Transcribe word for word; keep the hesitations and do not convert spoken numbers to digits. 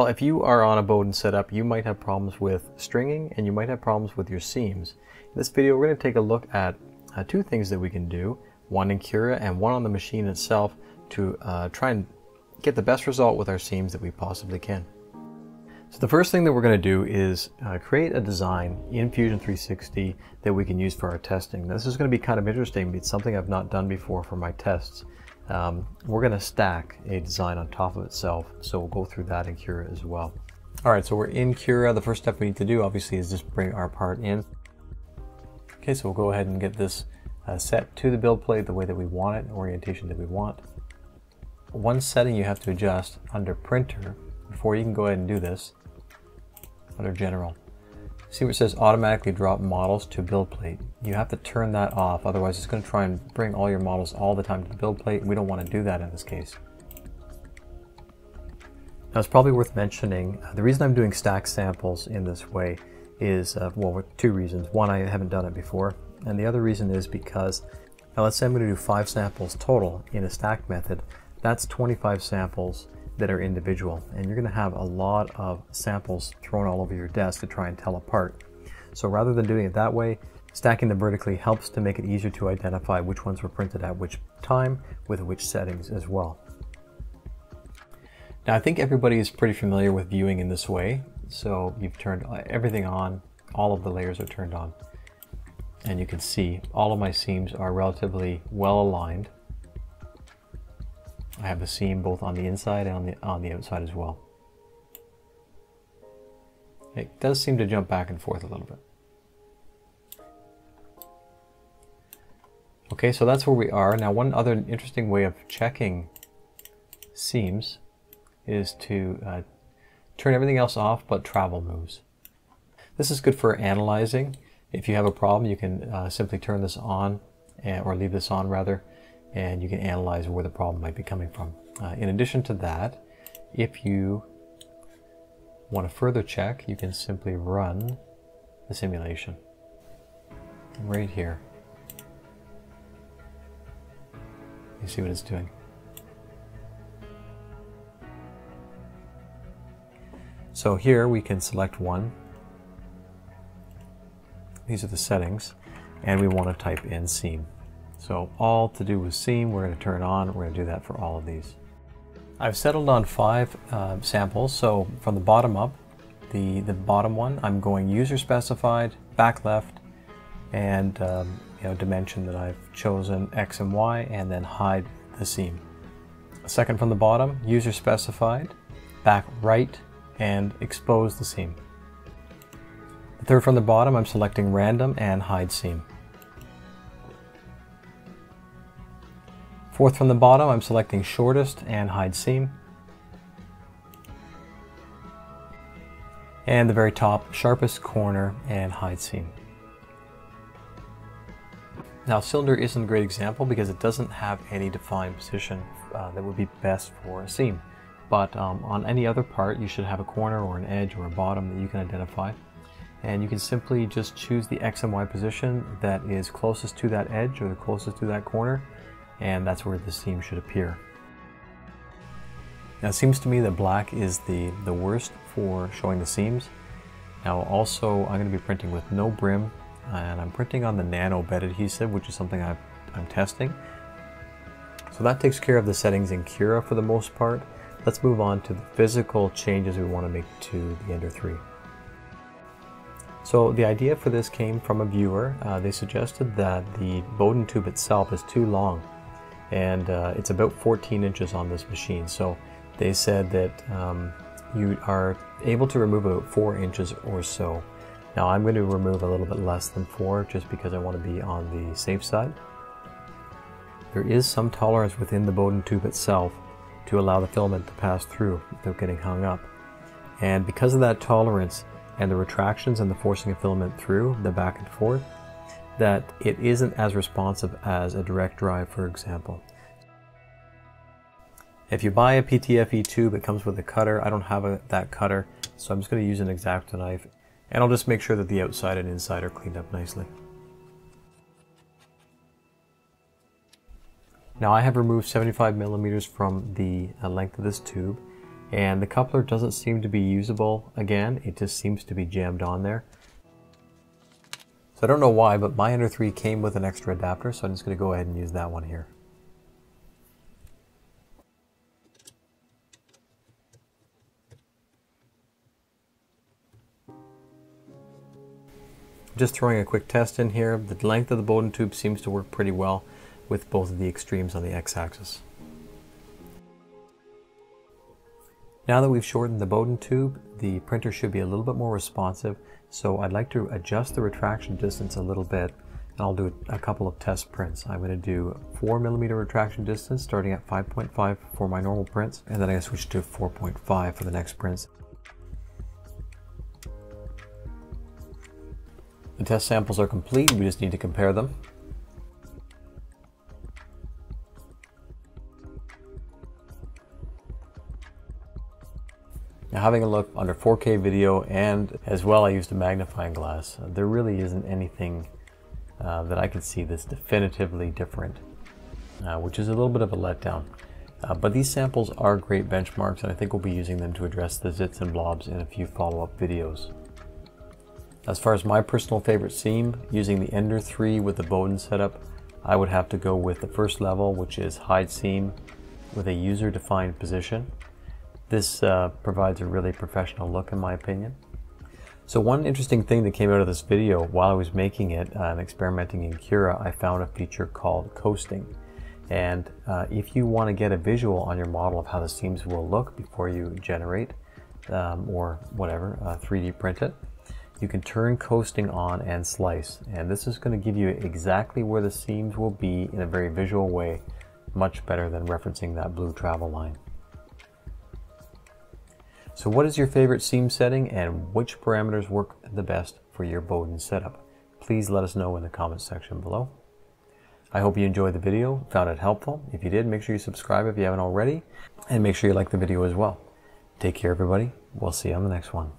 Well, if you are on a Bowden setup, you might have problems with stringing and you might have problems with your seams. In this video, we're going to take a look at uh, two things that we can do, one in Cura and one on the machine itself, to uh, try and get the best result with our seams that we possibly can. So the first thing that we're going to do is uh, create a design in Fusion three sixty that we can use for our testing. Now, this is going to be kind of interesting. It's something I've not done before for my tests. Um, we're going to stack a design on top of itself, so we'll go through that in Cura as well. All right, so we're in Cura. The first step we need to do, obviously, is just bring our part in. Okay, so we'll go ahead and get this uh, set to the build plate the way that we want it, orientation that we want. One setting you have to adjust under printer before you can go ahead and do this, under general. See where it says automatically drop models to build plate. You have to turn that off, otherwise it's going to try and bring all your models all the time to the build plate. We don't want to do that in this case. Now, it's probably worth mentioning, uh, the reason I'm doing stack samples in this way is, uh, well, two reasons. One, I haven't done it before, and the other reason is because, now let's say I'm going to do five samples total in a stack method. That's twenty-five samples that are individual, and you're going to have a lot of samples thrown all over your desk to try and tell apart. So rather than doing it that way, stacking them vertically helps to make it easier to identify which ones were printed at which time with which settings as well. Now, I think everybody is pretty familiar with viewing in this way. So you've turned everything on, all of the layers are turned on, and you can see all of my seams are relatively well aligned. I have the seam both on the inside and on the, on the outside as well. It does seem to jump back and forth a little bit. Okay, so that's where we are. Now, one other interesting way of checking seams is to uh, turn everything else off but travel moves. This is good for analyzing. If you have a problem, you can uh, simply turn this on, and, or leave this on rather, and you can analyze where the problem might be coming from. Uh, in addition to that, if you want to further check, you can simply run the simulation right here. You see what it's doing. So here we can select one. These are the settings, and we want to type in seam. So all to do with seam, we're going to turn on. We're going to do that for all of these. I've settled on five uh, samples. So from the bottom up, the, the bottom one, I'm going user specified, back left, and um, you know, dimension that I've chosen, X and Y, and then hide the seam. Second from the bottom, user specified, back right, and expose the seam. The third from the bottom, I'm selecting random and hide seam. Fourth from the bottom, I'm selecting shortest and hide seam. And the very top, sharpest corner and hide seam. Now, cylinder isn't a great example because it doesn't have any defined position uh, that would be best for a seam. But um, on any other part, you should have a corner or an edge or a bottom that you can identify. And you can simply just choose the X and Y position that is closest to that edge or the closest to that corner, and that's where the seam should appear. Now, it seems to me that black is the, the worst for showing the seams. Now, also, I'm going to be printing with no brim, and I'm printing on the nano bed adhesive, which is something I've, I'm testing. So that takes care of the settings in Cura for the most part. Let's move on to the physical changes we want to make to the Ender three. So the idea for this came from a viewer. Uh, they suggested that the Bowden tube itself is too long, and uh, it's about fourteen inches on this machine. So they said that um, you are able to remove about four inches or so. Now, I'm going to remove a little bit less than four just because I want to be on the safe side. There is some tolerance within the Bowden tube itself to allow the filament to pass through without getting hung up. And because of that tolerance and the retractions and the forcing of filament through, the back and forth, that it isn't as responsive as a direct drive, for example. If you buy a P T F E tube, it comes with a cutter. I don't have a, that cutter, so I'm just going to use an X-Acto knife, and I'll just make sure that the outside and inside are cleaned up nicely. Now, I have removed seventy-five millimeters from the length of this tube, and the coupler doesn't seem to be usable again. It just seems to be jammed on there. So I don't know why, but my Ender three came with an extra adapter, so I'm just going to go ahead and use that one here. Just throwing a quick test in here, the length of the Bowden tube seems to work pretty well with both of the extremes on the x-axis. Now that we've shortened the Bowden tube, the printer should be a little bit more responsive, so I'd like to adjust the retraction distance a little bit, and I'll do a couple of test prints. I'm going to do four millimeter retraction distance starting at five point five for my normal prints, and then I switch to four point five for the next prints. The test samples are complete, we just need to compare them. Now, having a look under four K video, and as well I used a magnifying glass, there really isn't anything uh, that I can see that's definitively different, uh, which is a little bit of a letdown. Uh, but these samples are great benchmarks, and I think we'll be using them to address the zits and blobs in a few follow-up videos. As far as my personal favorite seam, using the Ender three with the Bowden setup, I would have to go with the first level, which is hide seam with a user-defined position. This uh, provides a really professional look in my opinion. So one interesting thing that came out of this video while I was making it uh, and experimenting in Cura, I found a feature called coasting. And uh, if you want to get a visual on your model of how the seams will look before you generate um, or whatever, uh, three D print it, you can turn coasting on and slice. And this is going to give you exactly where the seams will be in a very visual way, much better than referencing that blue travel line. So what is your favorite seam setting, and which parameters work the best for your Bowden setup? Please let us know in the comments section below. I hope you enjoyed the video, found it helpful. If you did, make sure you subscribe if you haven't already, and make sure you like the video as well. Take care everybody, we'll see you on the next one.